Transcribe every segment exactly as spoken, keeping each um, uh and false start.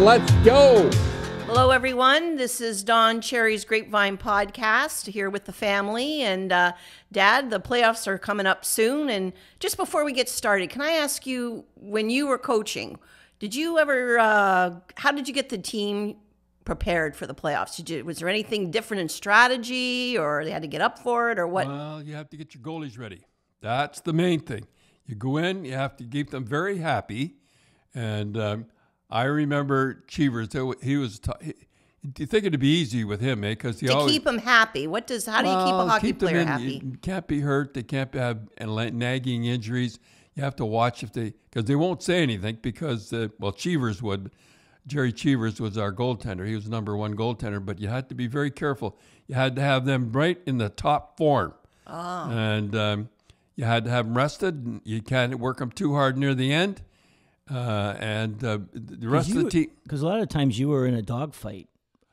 Let's go. Hello, everyone. This is Don Cherry's Grapevine Podcast here with the family. And uh, Dad, the playoffs are coming up soon. And just before we get started, can I ask you, when you were coaching, did you ever, uh, how did you get the team prepared for the playoffs? Did you, was there anything different in strategy, or they had to get up for it, or what? Well, you have to get your goalies ready. That's the main thing. You go in, you have to keep them very happy. And um, I remember Cheevers, he was, t you think it'd be easy with him, eh? Because he to always keep them happy. What does, how do you well, keep a hockey keep player in, happy? You can't be hurt. They can't have nagging injuries. You have to watch if they, because they won't say anything because, uh, well, Cheevers would. Gerry Cheevers was our goaltender. He was the number one goaltender, but you had to be very careful. You had to have them right in the top form. Oh. And um, you had to have them rested. You can't work them too hard near the end. Uh, and uh, the rest you, of the team. Because a lot of times you were in a dogfight,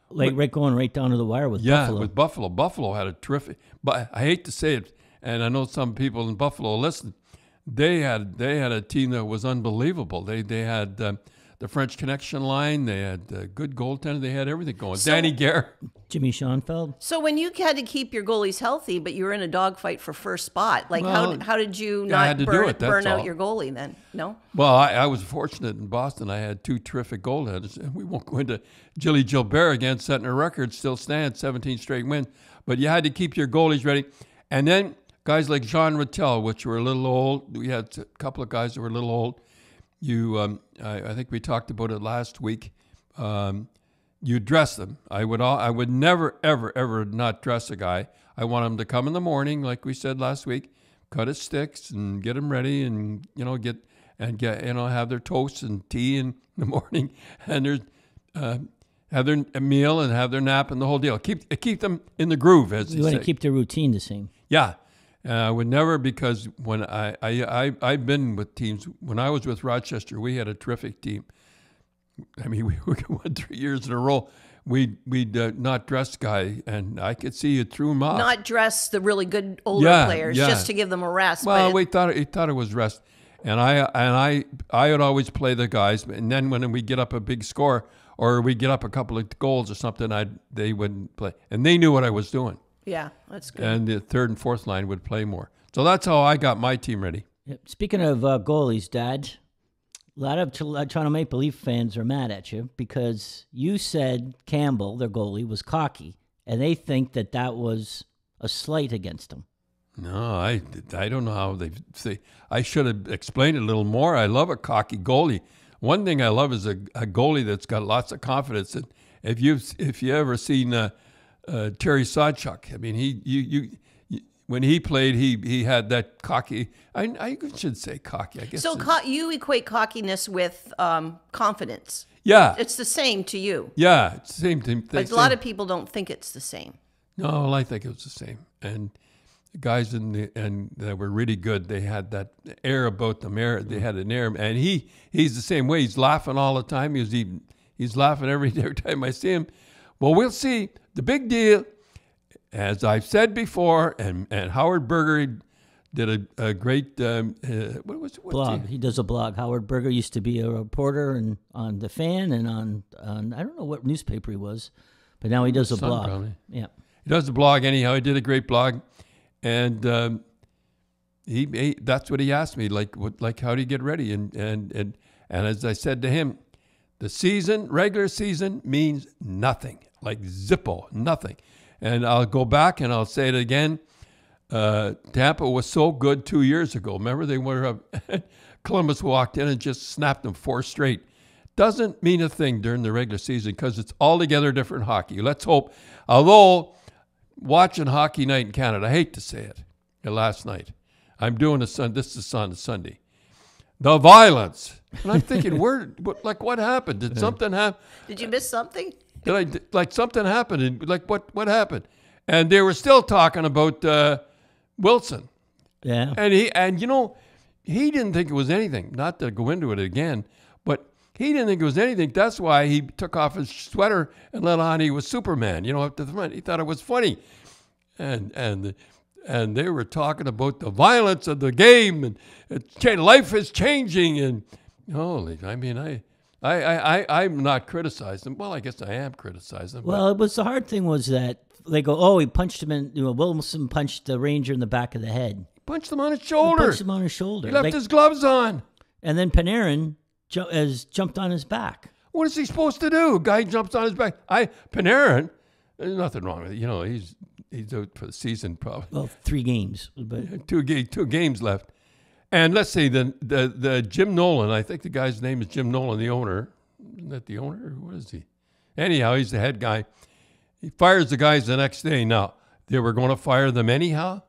like but, right going right down to the wire with yeah, Buffalo. Yeah, with Buffalo. Buffalo had a terrific, but I hate to say it, and I know some people in Buffalo listen, they had they had a team that was unbelievable. They, they had um, the French Connection line. They had a good goaltender. They had everything going. So, Danny Zicklet. Jimmy Schoenfeld. So when you had to keep your goalies healthy, but you were in a dogfight for first spot, like well, how, how did you not burn, it, burn out all. your goalie then? No? Well, I, I was fortunate in Boston. I had two terrific goaltenders. And we won't go into Gilly Gilbert again, setting a record, still stands, seventeen straight wins. But you had to keep your goalies ready. And then guys like Jean Ratelle, which were a little old. We had a couple of guys that were a little old. You, um, I, I think we talked about it last week. Um, you dress them. I would, all, I would never, ever, ever not dress a guy. I want him to come in the morning, like we said last week, cut his sticks and get him ready, and you know, get and get you know, have their toast and tea in the morning, and their uh, have their meal and have their nap and the whole deal. Keep keep them in the groove, as you want to keep their routine the same. Yeah. And I would never, because when I, I, I, I've been with teams, when I was with Rochester, we had a terrific team. I mean, we, we went three years in a row. We'd, we'd uh, not dress guy, and I could see you threw him off. Not dress the really good older yeah, players, yeah. just to give them a rest. Well, but we it, thought, it, thought it was rest. And I and I, I would always play the guys, and then when we get up a big score, or we get up a couple of goals or something, I'd, they wouldn't play. And they knew what I was doing. Yeah, that's good. And the third and fourth line would play more. So that's how I got my team ready. Speaking of uh, goalies, Dad, a lot of Toronto Maple Leaf fans are mad at you because you said Campbell, their goalie, was cocky, and they think that that was a slight against him. No, I, I don't know how they say. I should have explained it a little more. I love a cocky goalie. One thing I love is a, a goalie that's got lots of confidence. And if you've if you ever seen Uh, Uh, Terry Sawchuk. I mean, he you, you you when he played, he he had that cocky. I I should say cocky. I guess. So co you equate cockiness with um, confidence. Yeah, it's the same to you. Yeah, it's the same thing. But a lot of people don't think it's the same. No, well, I think it was the same. And the guys in the and that were really good. They had that air about them. Air they had an air. And he he's the same way. He's laughing all the time. He's even he's laughing every every time I see him. Well, we'll see. The big deal, as I've said before, and, and Howard Berger did a, a great um, uh, what was what blog. He does a blog. Howard Berger used to be a reporter and on the Fan and on, on I don't know what newspaper he was, but now he does a Sun, blog. Probably. Yeah, he does a blog anyhow. He did a great blog, and um, he, he that's what he asked me, like what, like how do you get ready? And and and and as I said to him, the season, regular season, means nothing. Like Zippo, nothing. And I'll go back and I'll say it again. Uh, Tampa was so good two years ago. Remember, they were up. Columbus walked in and just snapped them four straight. Doesn't mean a thing during the regular season because it's altogether different hockey. Let's hope. Although, watching Hockey Night in Canada, I hate to say it, last night. I'm doing a Sun. This is on Sunday. The violence. And I'm thinking, where, like, what happened? Did something happen? Did you miss something? Did I, like something happened, and like what what happened, and they were still talking about uh, Wilson. Yeah, and he and you know, he didn't think it was anything. Not to go into it again, but he didn't think it was anything. That's why he took off his sweater and let on he was Superman. You know, up to the front, he thought it was funny, and and and they were talking about the violence of the game and it, life is changing and holy. I mean, I. I, I, I, I'm not criticizing. Well, I guess I am criticizing. Well, it was the hard thing was that they go, oh, he punched him in, you know, Wilson punched the Ranger in the back of the head. Punched him on his shoulder. He punched him on his shoulder. He left like, his gloves on. And then Panarin ju- has jumped on his back. What is he supposed to do? Guy jumps on his back. I Panarin, there's nothing wrong with it. You know, he's he's out for the season probably. Well, three games. But. Two, ga- two games left. And let's see, the, the the Jim Nolan, I think the guy's name is Jim Nolan, the owner. Isn't that the owner? What is he? Anyhow, he's the head guy. He fires the guys the next day. Now, they were going to fire them anyhow?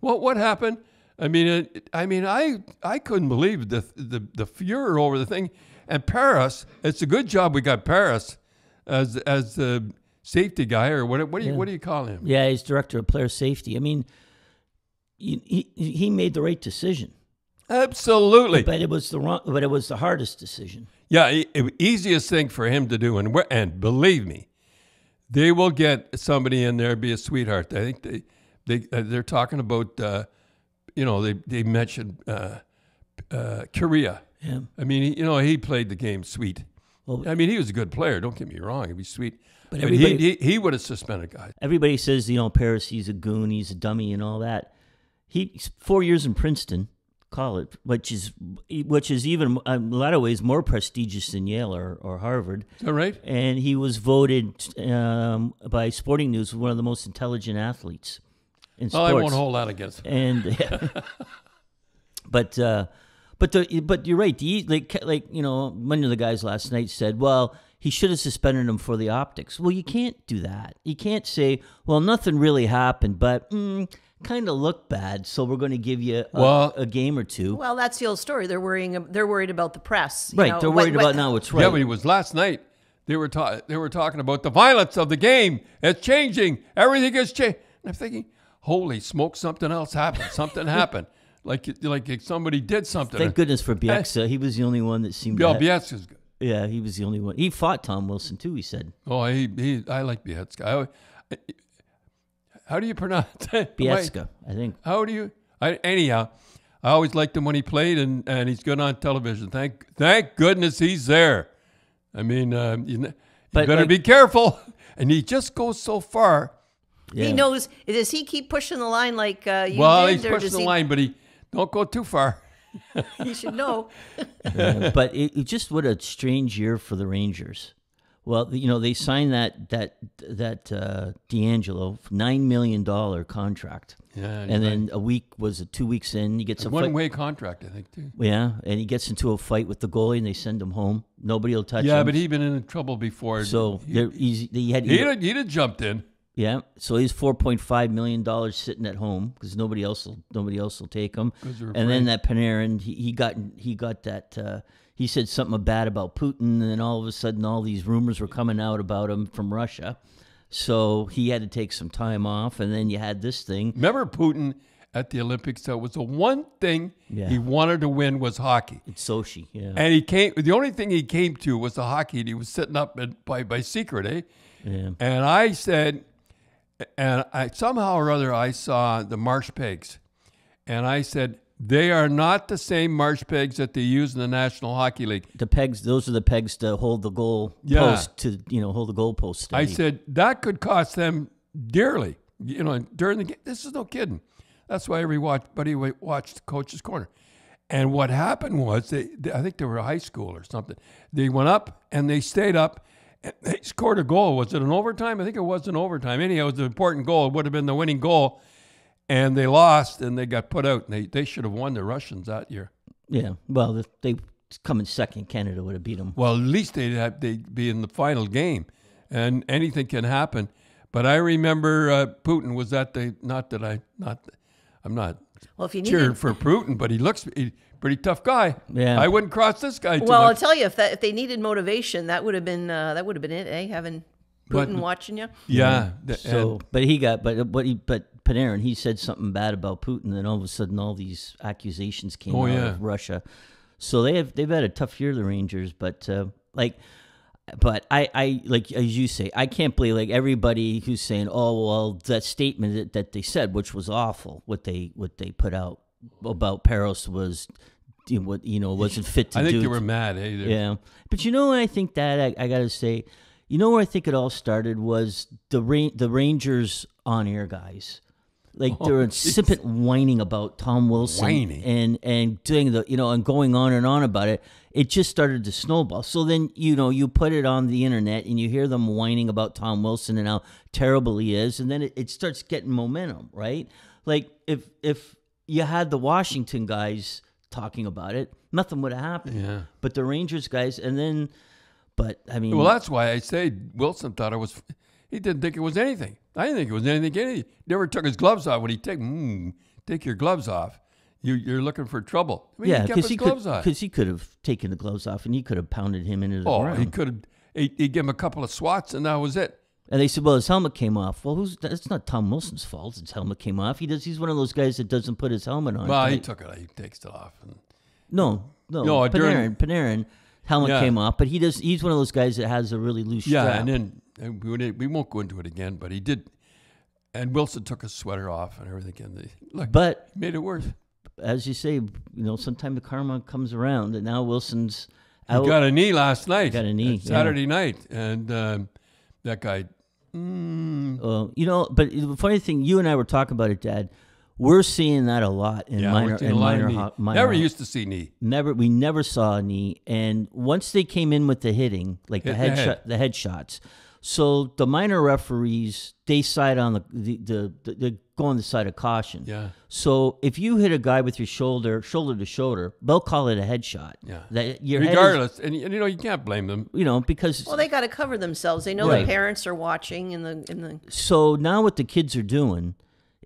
What what happened? I mean, it, I mean, I I couldn't believe the, the the furor over the thing. And Paris, it's a good job we got Paris as as the safety guy, or what what do you yeah. what do you call him? Yeah, he's director of player safety. I mean, he he made the right decision. Absolutely, but it was the wrong. But it was the hardest decision. Yeah, it, it, easiest thing for him to do, and and believe me, they will get somebody in there be a sweetheart. I think they they they're talking about, uh, you know, they they mentioned uh, uh, Korea. Yeah, I mean, you know, he played the game sweet. Well, I mean, he was a good player. Don't get me wrong; he'd be sweet. But, but he, he he would have suspended guys. Everybody says, you know, Paris, he's a goon, he's a dummy, and all that. He's four years in Princeton. Call it, which is which is even in a lot of ways more prestigious than Yale or, or Harvard. All right, and he was voted um, by Sporting News one of the most intelligent athletes in well, sports. I won't hold out against him. And but uh, but the but you're right. The, like like you know, one of the guys last night said, "Well, he should have suspended him for the optics." Well, you can't do that. You can't say, "Well, nothing really happened," but. Mm, kind of look bad, so we're going to give you a, well, a game or two. Well, that's the old story. They're worrying. They're worried about the press. You right. Know, they're worried what, about what, now what's right. Yeah, but it was last night. They were, ta- they were talking about the violence of the game. It's changing. Everything is changing. I'm thinking, holy smoke, something else happened. Something happened. Like like somebody did something. Thank goodness for Bieksa. He was the only one that seemed yeah, to Yeah, Bieksa's good. Yeah, he was the only one. He fought Tom Wilson, too, he said. Oh, he, he, I like Bieksa. I, I, How do you pronounce it? Bieksa, I think. How do you? I, anyhow, I always liked him when he played, and, and he's good on television. Thank thank goodness he's there. I mean, um, you, you better like, be careful. And he just goes so far. Yeah. He knows. Does he keep pushing the line like uh, you well, did? Well, he's pushing the he... line, but he don't go too far. He should know. Yeah, but it, it just what a strange year for the Rangers. Well, you know, they signed that that that uh, D'Angelo nine million dollars contract. Yeah, and then right. a week was it two weeks in. He gets a, a one-way contract, I think, too. Yeah, and he gets into a fight with the goalie, and they send him home. Nobody will touch yeah, him. Yeah, but he'd been in trouble before. So he, there, he's, he had he'd have, he'd have jumped in. Yeah, so he's four point five million dollars sitting at home because nobody else will nobody else will take him. And then that Panarin, he, he got he got that. Uh, He said something bad about Putin, and then all of a sudden all these rumors were coming out about him from Russia. So he had to take some time off, and then you had this thing. Remember Putin at the Olympics? That was the one thing yeah. he wanted to win was hockey. It's Sochi, yeah. And he came. The only thing he came to was the hockey, and he was sitting up at, by, by secret, eh? Yeah. And I said, and I somehow or other I saw the marsh pigs, and I said, they are not the same marsh pegs that they use in the National Hockey League. The pegs, those are the pegs to hold the goal yeah. post to, you know, hold the goal post. Steady. I said that could cost them dearly, you know, during the game. This is no kidding. That's why everybody watched Coach's Corner. And what happened was, they, they I think they were a high school or something. They went up and they stayed up and they scored a goal. Was it an overtime? I think it was an overtime. Anyhow, it was an important goal. It would have been the winning goal. And they lost, and they got put out, and they, they should have won the Russians that year. Yeah, well, if they come in second, Canada would have beat them. Well, at least they'd, have, they'd be in the final game, and anything can happen. But I remember uh, Putin was at the not that I not I'm not well, if you cheering for Putin, but he looks he, pretty tough guy. Yeah, I wouldn't cross this guy. Too well, much. I'll tell you, if that if they needed motivation, that would have been uh, that would have been it. Eh, having Putin but, watching you. Yeah. The, so, and, but he got but but he but. Panarin, he said something bad about Putin, and all of a sudden all these accusations came oh, out yeah. of Russia. So they have, they've had a tough year, the Rangers, but uh, like, but I, I, like, as you say, I can't believe, like, everybody who's saying, oh, well, that statement that, that they said, which was awful, what they, what they put out about Paris was what you know wasn't fit to do. I think do you were mad either. Yeah, but you know, I think that I, I got to say, you know where I think it all started was the Ra the Rangers on-air guys. Like oh, they're insipid whining about Tom Wilson whining. and and doing the you know and going on and on about it. It just started to snowball. So then you know you put it on the internet and you hear them whining about Tom Wilson and how terrible he is, and then it, it starts getting momentum, right? Like if if you had the Washington guys talking about it, nothing would have happened. Yeah. But the Rangers guys, and then, but I mean, well, that's why I say Wilson thought it was. He didn't think it was anything. I didn't think it was anything. He never took his gloves off. When he take, mm, take your gloves off, you, you're looking for trouble. I mean, yeah, because he, he, he could have taken the gloves off and he could have pounded him into the oh, ground. Oh, he could have. He, he gave him a couple of swats and that was it. And they said, well, his helmet came off. Well, who's? That's not Tom Wilson's fault. His helmet came off. He does. He's one of those guys that doesn't put his helmet on. Well, he, he took it. He takes it off. And, no, no. no Panarin, during, Panarin, helmet yeah. came off. But he does. He's one of those guys that has a really loose yeah, strap. Yeah, and then. We won't go into it again, but he did. And Wilson took his sweater off and everything. And they, look, but made it worse. As you say, you know, sometime the karma comes around. And now Wilson's out. He got a knee last night. Got a knee. Saturday yeah. night. And um, that guy. Mm. Well, you know, but the funny thing, you and I were talking about it, Dad. We're seeing that a lot in yeah, minor and minor, ho minor. Never used to see knee. Never, we never saw a knee. And once they came in with the hitting, like Hit the head, the head. Shot, the head shots. So the minor referees, they side on the, the, the, they go on the side of caution. Yeah. So if you hit a guy with your shoulder, shoulder to shoulder, they'll call it a headshot. Yeah. That your Regardless. Head is, and, and, you know, you can't blame them. You know, because... Well, they got to cover themselves. They know right. the parents are watching and the, and the... So now what the kids are doing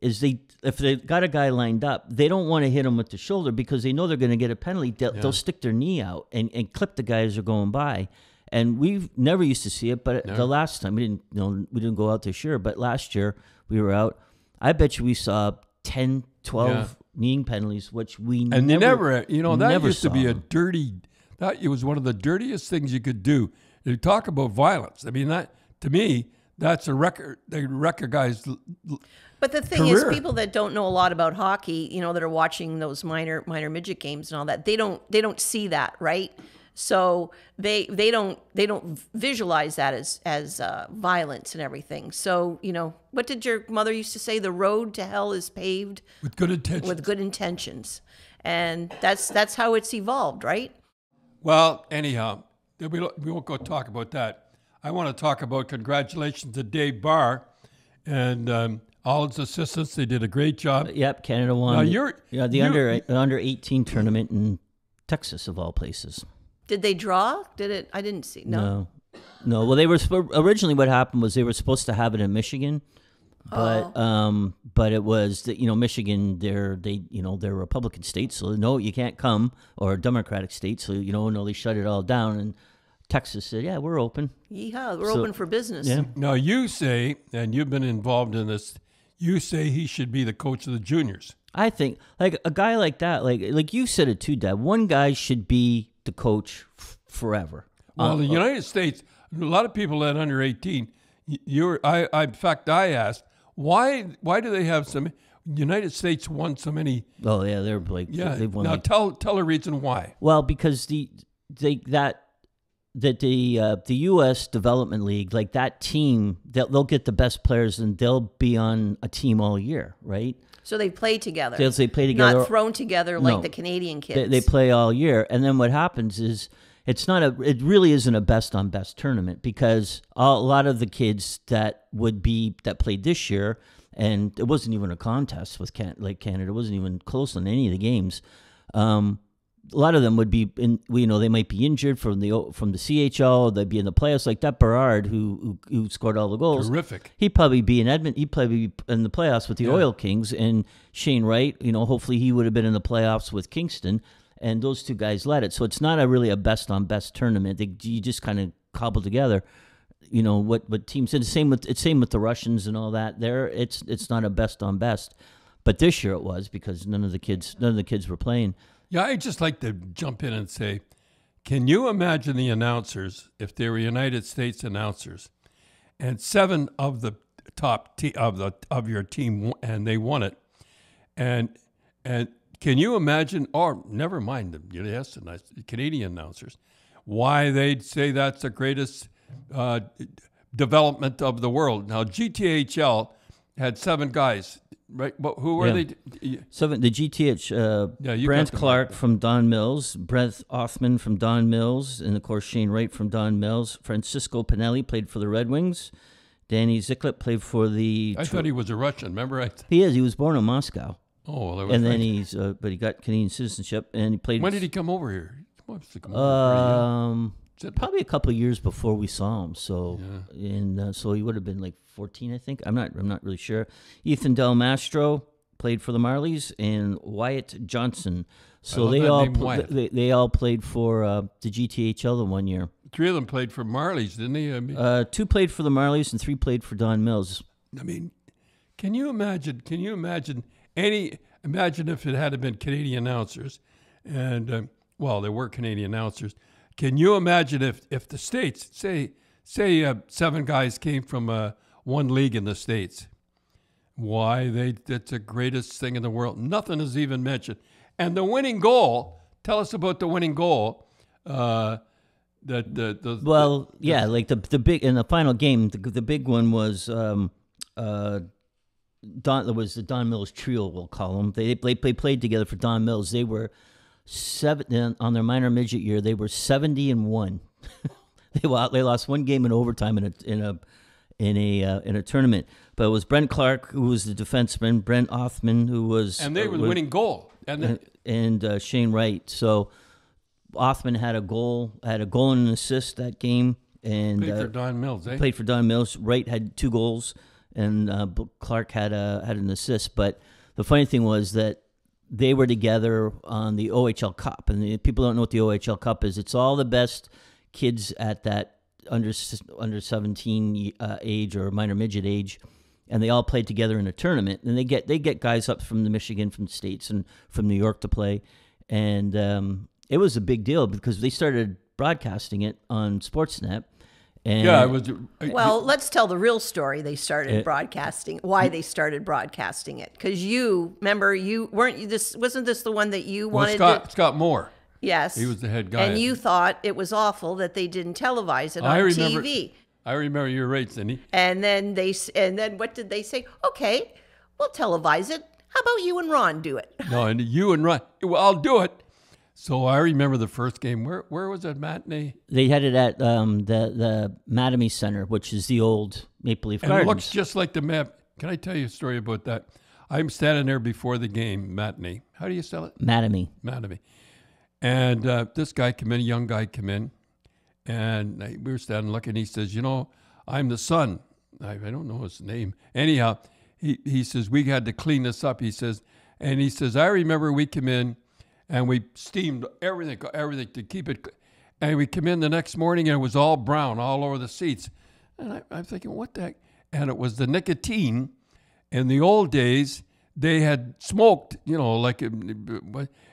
is they, if they got a guy lined up, they don't want to hit him with the shoulder because they know they're going to get a penalty. They'll, yeah. they'll stick their knee out and, and clip the guys as they're going by. And we've never used to see it, but no. the last time we didn't, you know, we didn't go out this year. But last year we were out. I bet you we saw ten, twelve yeah. kneeing penalties, which we and never, never, you know, that never used to be them. a dirty. That it was one of the dirtiest things you could do. You talk about violence. I mean, that to me, that's a record. They wreck a guy's. But the thing career. is, people that don't know a lot about hockey, you know, that are watching those minor, minor midget games and all that, they don't, they don't see that, right? So they they don't they don't visualize that as as uh, violence and everything. So you know what did your mother used to say? The road to hell is paved with good intentions. With good intentions, and that's that's how it's evolved, right? Well, anyhow, we won't go talk about that. I want to talk about congratulations to Dave Barr and um, all his assistants. They did a great job. Yep, Canada won. Now you're, yeah, the you, under the under eighteen tournament in Texas of all places. Did they draw? Did it? I didn't see. No, no. no. Well, they were originally. What happened was they were supposed to have it in Michigan, but oh. um, but it was that you know Michigan. They're they you know they're a Republican state, so no, you can't come, or a Democratic state, so you know no, they shut it all down. And Texas said, yeah, we're open. Yeehaw, we're so, open for business. Yeah. Now you say, and you've been involved in this. You say he should be the coach of the juniors. I think like a guy like that, like like you said it too, Dad. One guy should be the coach f forever. Well, um, the United States, a lot of people at under eighteen. You're, I, I, in fact, I asked why. Why do they have some? United States won so many. Oh yeah, they're like yeah. They've won now like, tell tell a reason why. Well, because the they that that the uh, the U S Development League, like that team, they'll, they'll get the best players and they'll be on a team all year, right? So they play together. So they play together. Not thrown together like no. the Canadian kids. They, they play all year. And then what happens is it's not a, it really isn't a best on best tournament because all, a lot of the kids that would be, that played this year, and it wasn't even a contest with Can, like Canada, it wasn't even close on any of the games. Um, a lot of them would be in, you know, they might be injured from the, from the C H L. They'd be in the playoffs like that. Berard, who, who, who scored all the goals. Terrific. He'd probably be in Edmonton. He'd probably be in the playoffs with the yeah. Oil Kings and Shane Wright, you know, hopefully he would have been in the playoffs with Kingston and those two guys led it. So it's not a really a best on best tournament. They, you just kind of cobble together, you know, what, what teams did. Same with, it's same with the Russians and all that there. It's, it's not a best on best, but this year it was because none of the kids, none of the kids were playing. Yeah, I'd just like to jump in and say, can you imagine the announcers, if they were United States announcers, and seven of the top te of the of your team, and they won it, and and Can you imagine, or never mind the U D S and the Canadian announcers, why they'd say that's the greatest uh, development of the world? Now, G T H L had seven guys, right? But who were yeah. they? Seven. The G T H, uh, yeah, Brent Clark right. from Don Mills, Brent Hoffman from Don Mills, and of course Shane Wright from Don Mills. Francisco Pinelli played for the Red Wings. Danny Zicklet played for the... I thought he was a Russian, remember? I he is. He was born in Moscow. Oh, well, that was And right. then he's... Uh, but he got Canadian citizenship, and he played... When did he come over here? He come um, over probably a couple of years before we saw him, so... Yeah. And uh, so he would have been like fourteen, I think. I'm not I'm not really sure. Ethan Del Mastro played for the Marlies, and Wyatt Johnson. So they all, they, they all played for uh, the G T H L the one year. Three of them played for Marlies, didn't they? I mean, uh, two played for the Marlies and three played for Don Mills. I mean, can you imagine? Can you imagine any? Imagine if it had been Canadian announcers, and um, well, there were Canadian announcers. Can you imagine if if the States say say uh, seven guys came from uh, one league in the States? Why they? That's the greatest thing in the world. Nothing is even mentioned. And the winning goal. Tell us about the winning goal. Uh, The, the, the, well, the, yeah, the, like the the big in the final game, the, the big one was um, uh, Don was the Don Mills trio. We'll call them. They they, they played together for Don Mills. They were seven on their minor midget year. They were seventy and one. they they lost one game in overtime in a in a in a uh, in a tournament. But it was Brent Clark who was the defenseman, Brent Hoffman who was and they were uh, the winning goal, and the, and, and uh, Shane Wright. So. Hoffman had a goal, had a goal and an assist that game, and played uh, for Don Mills. Eh? Played for Don Mills. Wright had two goals, and uh, Clark had a had an assist. But the funny thing was that they were together on the O H L Cup, and the, people don't know what the O H L Cup is. It's all the best kids at that under under seventeen uh, age or minor midget age, and they all played together in a tournament. And they get they get guys up from the Michigan, from the States, and from New York to play, and. Um, It was a big deal because they started broadcasting it on Sportsnet. And yeah, it was. I, well, it, let's tell the real story. They started it, broadcasting. Why they started broadcasting it? Because you remember, you weren't you this wasn't this the one that you well, wanted? Scott, to, Scott Moore. Yes, he was the head guy, and you thought it was awful that they didn't televise it on I remember, T V. I remember your rates, Cindy. And then they and then what did they say? Okay, we'll televise it. How about you and Ron do it? No, and you and Ron. Well, I'll do it. So I remember the first game. Where where was that matinee? They had it at um, the the Mattamy Center, which is the old Maple Leaf and Gardens. It looks just like the map. Can I tell you a story about that? I'm standing there before the game matinee. How do you sell it? Mattamy. Mattamy. And uh, this guy came in, a young guy came in, and I, we were standing looking. He says, "You know, I'm the son." I, I don't know his name. Anyhow, he he says we had to clean this up. He says, and he says, "I remember we came in." And we steamed everything, everything to keep it. And we came in the next morning, and it was all brown all over the seats. And I, I'm thinking, what the heck? And it was the nicotine. In the old days, they had smoked, you know, like,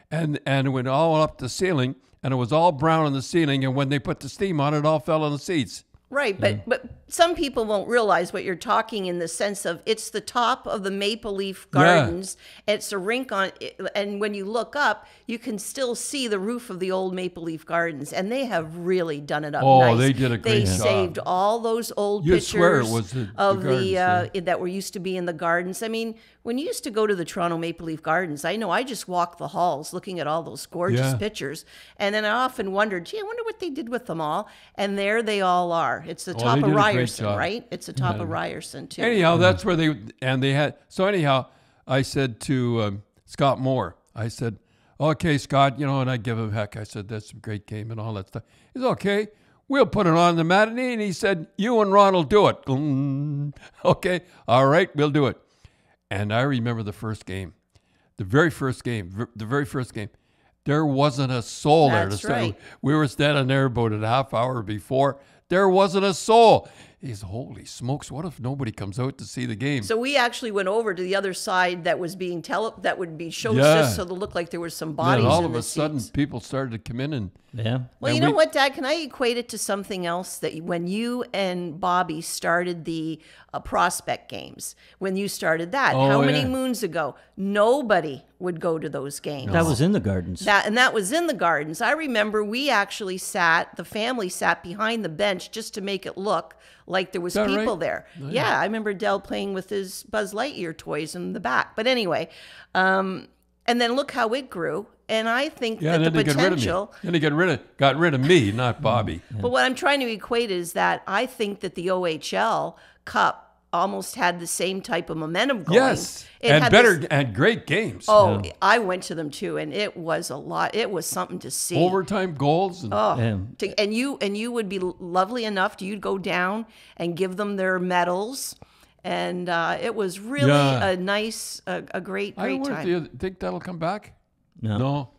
and and it went all up the ceiling, and it was all brown on the ceiling. And when they put the steam on, it all fell on the seats. Right, but yeah. but some people won't realize what you're talking in the sense of it's the top of the Maple Leaf Gardens. Yeah. It's a rink on, and when you look up, you can still see the roof of the old Maple Leaf Gardens, and they have really done it up oh, nice. Oh, they did a great they job. They saved all those old You'd pictures swear it was the, of the, gardens, the uh, yeah. that were used to be in the gardens. I mean, when you used to go to the Toronto Maple Leaf Gardens, I know I just walked the halls looking at all those gorgeous yeah. pictures, and then I often wondered, gee, I wonder what they did with them all. And there they all are. It's the top oh, of Ryerson, right? It's the top yeah. of Ryerson, too. Anyhow, that's where they, and they had, so anyhow, I said to um, Scott Moore, I said, okay, Scott, you know, and I give him heck. I said, that's a great game and all that stuff. He said, okay, we'll put it on the matinee. And he said, you and Ron will do it. Mm, okay, all right, we'll do it. And I remember the first game, the very first game, the very first game. There wasn't a soul that's there. To right. We were standing there about a half hour before. There wasn't a soul. is, holy smokes, what if nobody comes out to see the game? So we actually went over to the other side that was being tele that would be shown yeah. just so it looked like there were some bodies. And all in of the a seats. Sudden, people started to come in and yeah. Well, and you we, know what, Dad? Can I equate it to something else? That when you and Bobby started the uh, prospect games, when you started that, oh, how yeah. many moons ago? Nobody would go to those games. That was in the gardens. That and that was in the gardens. I remember we actually sat, the family sat behind the bench just to make it look like there was people right? there. Oh, yeah. yeah, I remember Dell playing with his Buzz Lightyear toys in the back. But anyway, um, and then look how it grew. And I think yeah, that and the potential. Then he got rid of got rid of me, not Bobby. Yeah. But what I'm trying to equate is that I think that the O H L Cup almost had the same type of momentum going. Yes, it and had better this, and great games. Oh, yeah. I went to them too, and it was a lot. It was something to see. Overtime goals. And, oh, and, to, and you and you would be lovely enough to you'd go down and give them their medals, and uh, it was really yeah. a nice, a, a great, great I wonder time. Do you think that'll come back? No, no,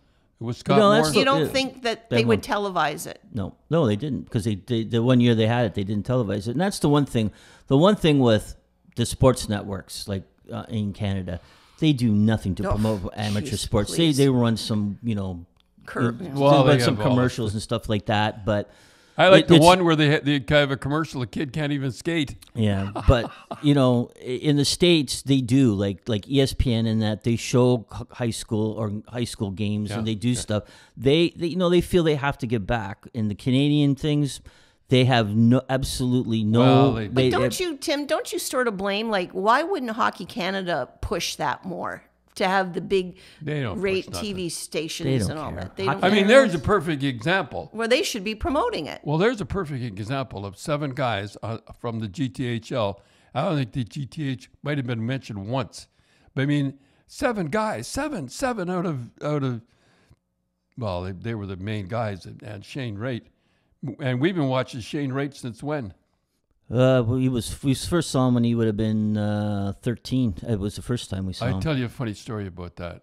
it was Scott no, Moore. You don't it, think that, that they one, would televise it? No, no, they didn't because they, they the one year they had it, they didn't televise it, and that's the one thing. The one thing with the sports networks, like uh, in Canada, they do nothing to no. promote amateur Jeez, sports. Please. They they run some, you know, Cur they, well, they run some commercials and stuff like that. But I like it, the one where they they have a commercial. A kid can't even skate. Yeah, but you know, in the States, they do like like E S P N and that they show high school or high school games yeah, and they do yeah. stuff. They, they you know they feel they have to give back in the Canadian things. They have no, absolutely no. Well, they, but don't they, you, Tim? Don't you sort of blame? Like, why wouldn't Hockey Canada push that more to have the big rate T V stations and all care. That? They don't I care. mean, there's a perfect example where they should be promoting it. Well, there's a perfect example of seven guys uh, from the G T H L. I don't think the G T H might have been mentioned once, but I mean, seven guys, seven, seven out of out of. Well, they, they were the main guys, and Shane Wright. And we've been watching Shane Wright since when? Uh, well, he was we first saw him when he would have been uh, thirteen. It was the first time we saw I him. I'll tell you a funny story about that.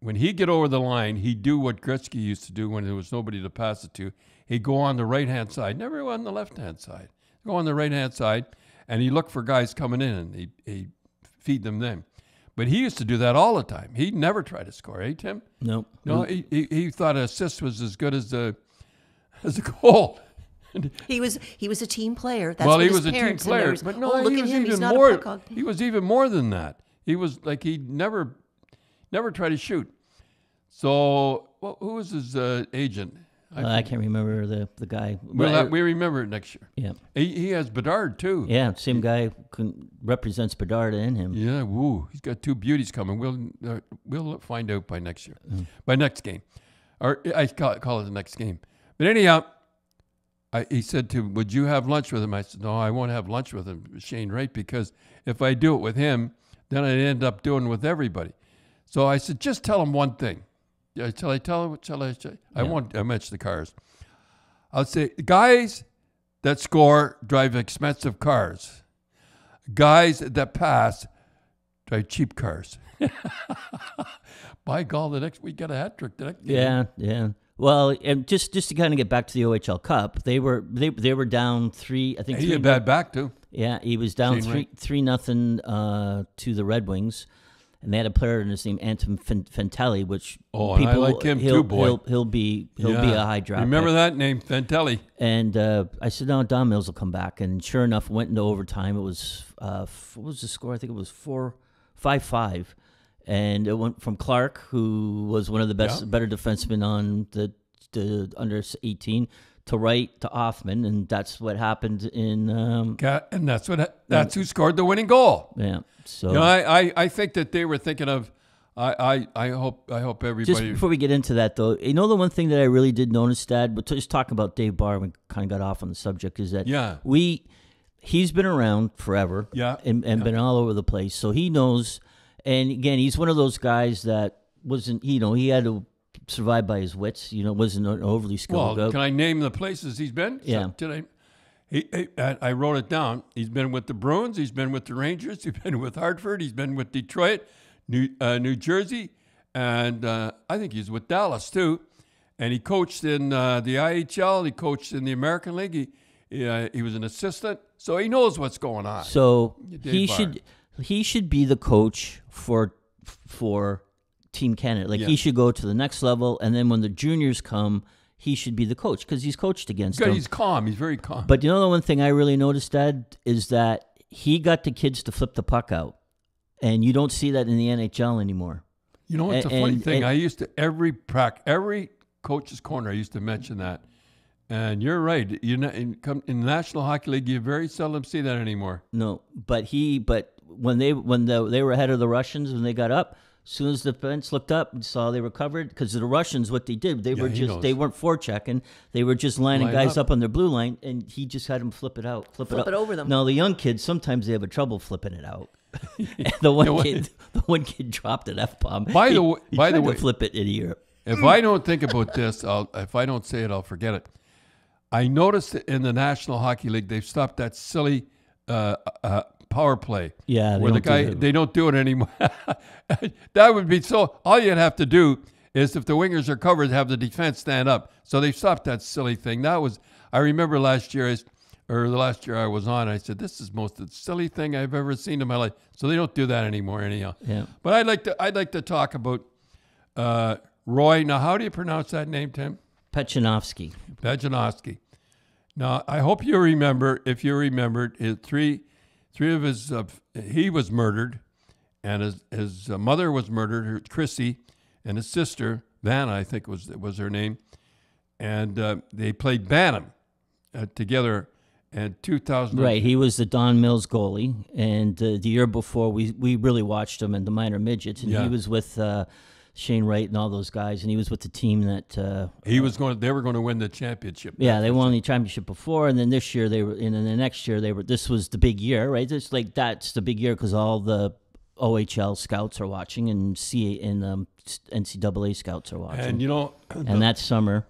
When he'd get over the line, he'd do what Gretzky used to do when there was nobody to pass it to. He'd go on the right-hand side, never on the left-hand side. He'd go on the right-hand side, and he'd look for guys coming in, and he'd, he'd feed them then. But he used to do that all the time. He never tried to score, eh, Tim? Nope. No. No, he, he, he thought an assist was as good as the... as a goal. He was he was a team player. That's well, he was a team player, but no, oh, look he at was him. Even He's not more. A he was even more than that. He was like he never, never tried to shoot. So well, who was his uh, agent? I, uh, I can't remember the the guy. Well, I, we remember it next year. Yeah, he, he has Bedard too. Yeah, same he, guy can, represents Bedard in him. Yeah, woo, he's got two beauties coming. We'll uh, we'll find out by next year, mm. by next game, or I call it, call it the next game. But anyhow, I, he said to him, would you have lunch with him? I said, no, I won't have lunch with him, Shane Wright, because if I do it with him, then I'd end up doing it with everybody. So I said, just tell him one thing. Shall I tell him? Shall I? Shall I? Yeah. I won't mention the cars. I'll say, guys that score drive expensive cars. Guys that pass drive cheap cars. By golly, the next week got a hat trick. The next yeah, game. yeah. Well, and just just to kind of get back to the O H L Cup, they were they they were down three. I think he three, had bad back too. Yeah, he was down Shane three Wright. three nothing uh, to the Red Wings, and they had a player in his name, Anton Fantelli, which oh, people, and I like him he'll, too, boy. He'll, he'll be he'll yeah. be a high draft. Remember pick. that name, Fantelli? And uh, I said, no, Don Mills will come back, and sure enough, went into overtime. It was uh, what was the score? I think it was four five five. And it went from Clark, who was one of the best, yeah. better defensemen on the, the under eighteen, to Wright to Hoffman, and that's what happened in. Um, and that's what that's who scored the winning goal. Yeah, so you know, I, I I think that they were thinking of. I, I I hope I hope everybody. Just before we get into that, though, you know the one thing that I really did notice, Dad, but just talking about Dave Barr, we kind of got off on the subject, is that yeah. we he's been around forever, yeah, and, and yeah. been all over the place, so he knows. And again, he's one of those guys that wasn't, you know, he had to survive by his wits, you know, wasn't an overly skilled. Well, can I name the places he's been? Yeah. So, did I, he, he, I wrote it down. He's been with the Bruins. He's been with the Rangers. He's been with Hartford. He's been with Detroit, New, uh, New Jersey. And uh, I think he's with Dallas, too. And he coached in uh, the I H L. He coached in the American League. He, Yeah, he was an assistant, so he knows what's going on. So he should he should be the coach for for Team Canada. Like yeah. he should go to the next level, and then when the juniors come, he should be the coach because he's coached against them. He's calm. He's very calm. But you know the one thing I really noticed, Dad, is that he got the kids to flip the puck out, and you don't see that in the N H L anymore. You know, it's a, a funny and, thing. And I used to every prac every coach's corner. I used to mention that. And you're right. You're not in, come, in National Hockey League, you very seldom see that anymore. No, but he, but when they when the, they were ahead of the Russians, when they got up, as soon as the defense looked up and saw they were covered, because the Russians, what they did, they yeah, were just knows. they weren't forechecking, they were just lining Line guys up. up on their blue line, and he just had them flip it out, flip, flip it, it over them. Now the young kids sometimes they have a trouble flipping it out. the one yeah, kid, the one kid dropped an F bomb. By he, the way, he by tried the way, to flip it in here. If I don't think about this, I'll, if I don't say it, I'll forget it. I noticed that in the National Hockey League, they've stopped that silly uh, uh, power play. Yeah, where the guy do they don't do it anymore. That would be so. All you'd have to do is if the wingers are covered, have the defense stand up. So they stopped that silly thing. That was I remember last year, or the last year I was on. I said this is most the silly thing I've ever seen in my life. So they don't do that anymore, anyhow. Yeah. But I'd like to I'd like to talk about uh, Roy. Now, how do you pronounce that name, Tim? Pechenovsky. Pechenovsky. Now, I hope you remember, if you remembered, his three three of his, uh, he was murdered, and his, his mother was murdered, her, Chrissy, and his sister, Vanna, I think was was her name, and uh, they played Bantam uh, together in two thousand. Right, he was the Don Mills goalie, and uh, the year before, we, we really watched him in the minor midgets, and yeah. he was with... Uh, Shane Wright and all those guys, and he was with the team that uh, he was going. They were going to win the championship. Yeah, they won the championship before, and then this year they were, and then the next year they were. This was the big year, right? It's like that's the big year because all the O H L scouts are watching, and C and um, N C double A scouts are watching. And you know, and the, that summer,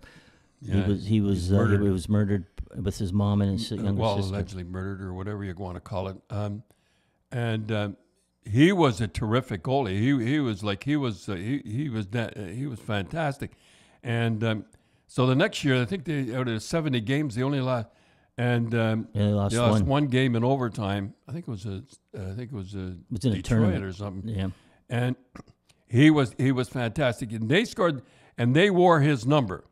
yeah, he was he was uh, he was murdered with his mom and his younger well, sister. Well, allegedly murdered or whatever you want to call it, um, and. Um, He was a terrific goalie. He he was like he was uh, he he was that, uh, he was fantastic, and um, so the next year I think they out of seventy games they only lost, and um, yeah, they lost, they lost one. one game in overtime. I think it was a I think it was a it was in Detroit a tournament or something. Yeah, and he was he was fantastic, and they scored and they wore his number,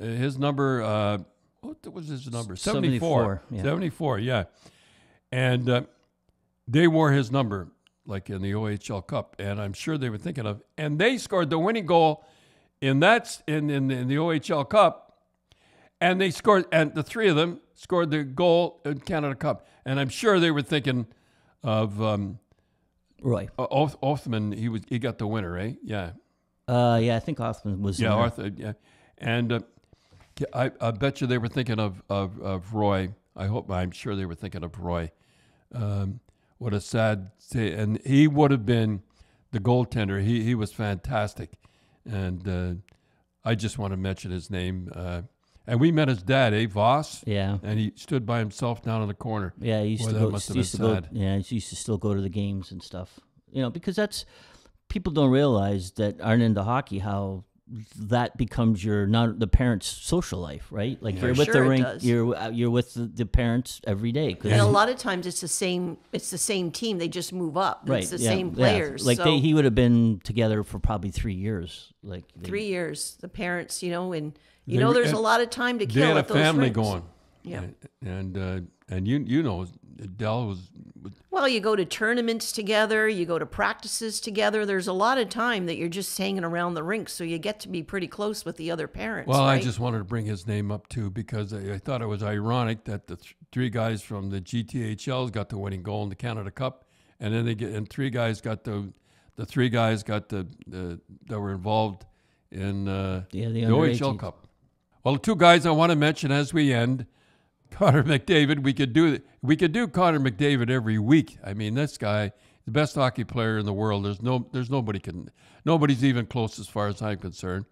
uh, his number. Uh, what was his number? seventy-four. Yeah. seventy-four. Yeah, and uh, they wore his number. Like in the O H L Cup, and I'm sure they were thinking of, and they scored the winning goal in that in in, in the O H L Cup, and they scored, and the three of them scored the goal in Canada Cup, and I'm sure they were thinking of um, Roy uh, Oth- Othman. He was he got the winner, right? Yeah. Uh, yeah, I think Othman was. Yeah, Arthur. Yeah, and uh, I I bet you they were thinking of of of Roy. I hope I'm sure they were thinking of Roy. Um, What a sad day. And he would have been the goaltender. He he was fantastic. And uh, I just want to mention his name. Uh, and we met his dad, eh, Voss? Yeah. And he stood by himself down in the corner. Yeah, he used Boy, to, go, must have used been to sad. go. Yeah, he used to still go to the games and stuff. You know, because that's, people don't realize that aren't into hockey how that becomes your, not the parents' social life, right? Like yeah, you're with sure the rink, you're you're with the, the parents every day. Cause and a lot of times it's the same. It's the same team. They just move up. Right, it's the yeah, same players. Yeah. Like so. they, he would have been together for probably three years. Like they, three years. The parents, you know, and you they, know, there's a lot of time to kill. They had at a those family rinks. going. Yeah, and uh, and you you know, Del was. Well, you go to tournaments together, you go to practices together. There's a lot of time that you're just hanging around the rink, so you get to be pretty close with the other parents. Well, right? I just wanted to bring his name up, too, because I, I thought it was ironic that the th three guys from the G T H Ls got the winning goal in the Canada Cup, and then they get and three guys got the the three guys got the, the that were involved in uh, yeah, the, the O H L Cup. Well, the two guys I want to mention as we end. Connor McDavid, we could do we could do Connor McDavid every week. I mean, this guy, the best hockey player in the world. There's no, there's nobody can, nobody's even close as far as I'm concerned.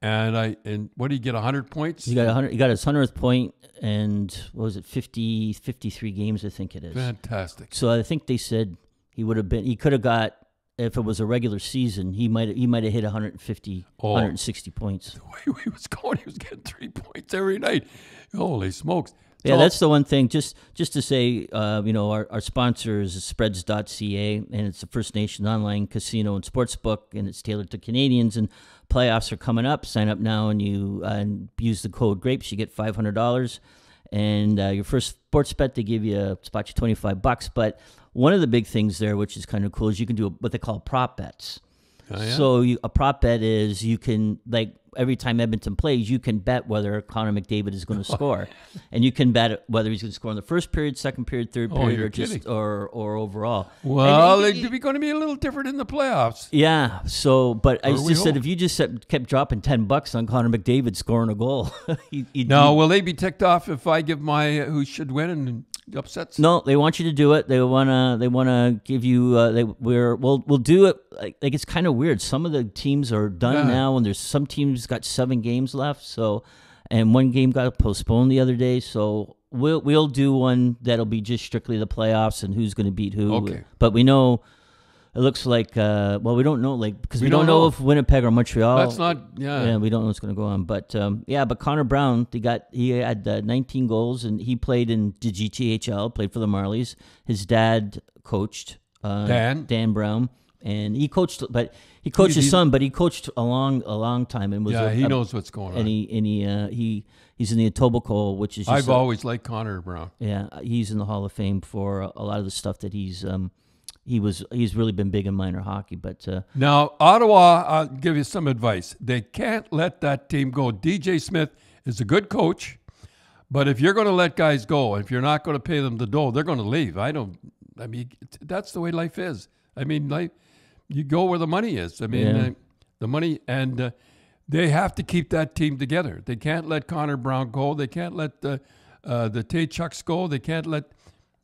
And I, and what did he get? one hundred points. He got one hundred. He got his hundredth point, and what was it? fifty, fifty-three games, I think it is. Fantastic. So I think they said he would have been. He could have got if it was a regular season. He might he might have hit one hundred fifty, oh, one hundred sixty points. The way he was going, he was getting three points every night. Holy smokes! Yeah, that's the one thing. Just just to say, uh, you know, our, our sponsor is spreads dot c a, and it's a First Nations online casino and sports book, and it's tailored to Canadians, and playoffs are coming up. Sign up now, and you uh, use the code GRAPES. You get five hundred dollars, and uh, your first sports bet, they give you a spot you twenty-five bucks. But one of the big things there, which is kind of cool, is you can do what they call prop bets. Oh, yeah? So you, a prop bet is you can, like, every time Edmonton plays, you can bet whether Connor McDavid is going to score, and you can bet whether he's going to score in the first period, second period, third period, oh, or kidding. just or or overall. Well, it'd be going to be a little different in the playoffs. Yeah. So, but or I just said, if you just kept dropping ten bucks on Connor McDavid scoring a goal, you, you'd, no, will they be ticked off if I give my uh, who should win and upsets? No, they want you to do it. They wanna they wanna give you. Uh, they we're we'll we'll do it. Like, like it's kind of weird. Some of the teams are done yeah. now, and there's some teams got seven games left, so and one game got postponed the other day, so we'll we'll do one that'll be just strictly the playoffs and who's going to beat who. Okay. But we know it looks like uh well we don't know, like, because we, we don't, don't know, know if Winnipeg or Montreal, that's not yeah, yeah we don't know what's going to go on, but um yeah but Connor Brown, he got he had uh, nineteen goals, and he played in the G T H L, played for the Marlies. His dad coached uh Dan, Dan Brown. And he coached, but he coached he's, his son. But he coached a long, a long time, and was yeah. A, he a, knows what's going on. And he, and he, uh, he, he's in the Etobicoke, which is just I've a, always liked Connor Brown. Yeah, he's in the Hall of Fame for a, a lot of the stuff that he's um, he was he's really been big in minor hockey. But uh, now Ottawa, I'll give you some advice. They can't let that team go. D J Smith is a good coach, but if you're going to let guys go, if you're not going to pay them the dough, they're going to leave. I don't. I mean, that's the way life is. I mean, life. You go where the money is. I mean, yeah. uh, the money, and uh, they have to keep that team together. They can't let Connor Brown go. They can't let the uh, the Tkachuk go. They can't let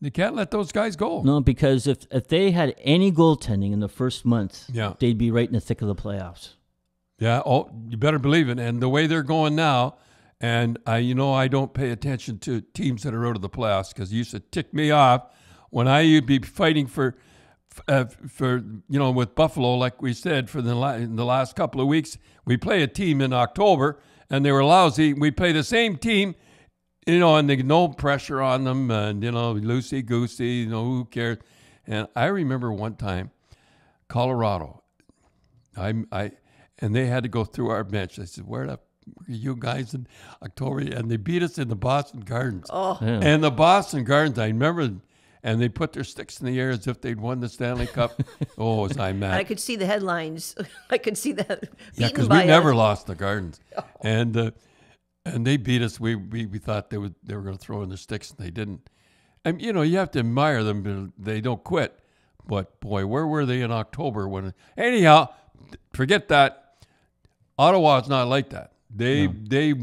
they can't let those guys go. No, because if if they had any goaltending in the first month, yeah. they'd be right in the thick of the playoffs. Yeah. Oh, you better believe it. And the way they're going now, and I, you know, I don't pay attention to teams that are out of the playoffs because it used to tick me off when I would be fighting for. Uh, for you know, with Buffalo, like we said, for the la in the last couple of weeks, we play a team in October, and they were lousy. We play the same team, you know, and they no pressure on them, and you know, loosey goosey, you know, who cares? And I remember one time, Colorado, I I, and they had to go through our bench. I said, where the were you guys in October? And they beat us in the Boston Gardens. Oh, yeah. And the Boston Gardens, I remember. And they put their sticks in the air as if they'd won the Stanley Cup. Oh, was I mad. I could see the headlines. I could see that. Yeah, because we us. never lost the Gardens. Oh. And uh, and they beat us. We we, we thought they, would, they were going to throw in their sticks, and they didn't. And, you know, you have to admire them. They don't quit. But, boy, where were they in October? When anyhow, forget that. Ottawa's not like that. They, no. they,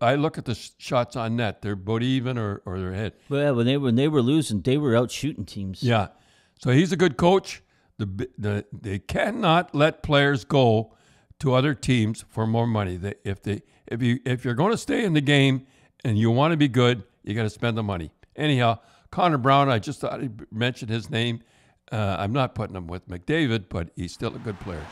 I look at the sh shots on net. They're both even or, or they're hit. Well, yeah, when they when they were losing, they were out shooting teams. Yeah, so he's a good coach. The the they cannot let players go to other teams for more money. They, if they if you if you're going to stay in the game and you want to be good, you got to spend the money. Anyhow, Connor Brown, I just thought I mentioned his name. Uh, I'm not putting him with McDavid, but he's still a good player.